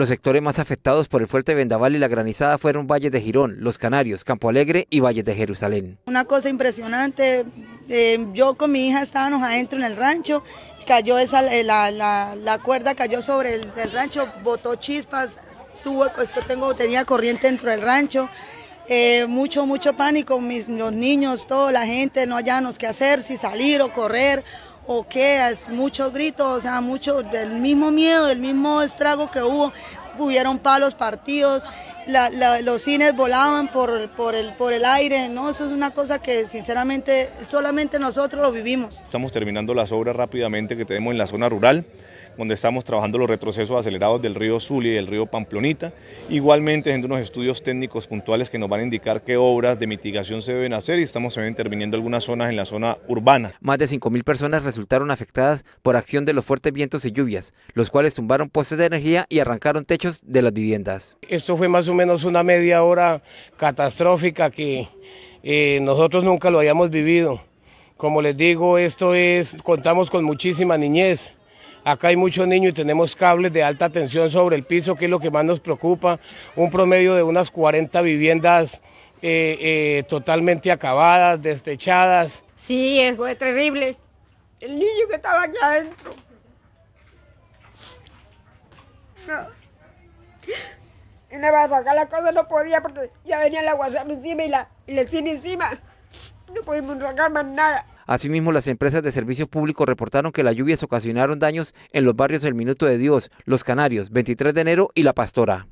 Los sectores más afectados por el fuerte vendaval y la granizada fueron Valles de Girón, Los Canarios, Campo Alegre y Valles de Jerusalén. Una cosa impresionante, yo con mi hija estábamos adentro en el rancho, cayó la cuerda cayó sobre el rancho, botó chispas, tenía corriente dentro del rancho, mucho pánico, los niños, toda la gente, no hallábamos qué hacer, si salir o correr o qué, muchos gritos, o sea, mucho del mismo miedo, del mismo estrago que hubo. Hubieron palos partidos, los cines volaban por el aire, ¿no? Eso es una cosa que sinceramente solamente nosotros lo vivimos. Estamos terminando las obras rápidamente que tenemos en la zona rural, donde estamos trabajando los retrocesos acelerados del río Zuli y del río Pamplonita, igualmente haciendo unos estudios técnicos puntuales que nos van a indicar qué obras de mitigación se deben hacer, y estamos también interviniendo algunas zonas en la zona urbana. Más de 5.000 personas resultaron afectadas por acción de los fuertes vientos y lluvias, los cuales tumbaron postes de energía y arrancaron techos de las viviendas. Esto fue más o menos una media hora catastrófica que nosotros nunca lo habíamos vivido. Como les digo, contamos con muchísima niñez. Acá hay muchos niños y tenemos cables de alta tensión sobre el piso, que es lo que más nos preocupa. Un promedio de unas 40 viviendas totalmente acabadas, destechadas. Sí, eso fue terrible. El niño que estaba aquí adentro. No. Y me va a sacar la cosa, no podía porque ya venía el aguacero encima y el cine encima. No pudimos sacar más nada. Asimismo, las empresas de servicios públicos reportaron que las lluvias ocasionaron daños en los barrios El Minuto de Dios, Los Canarios, 23 de Enero y La Pastora.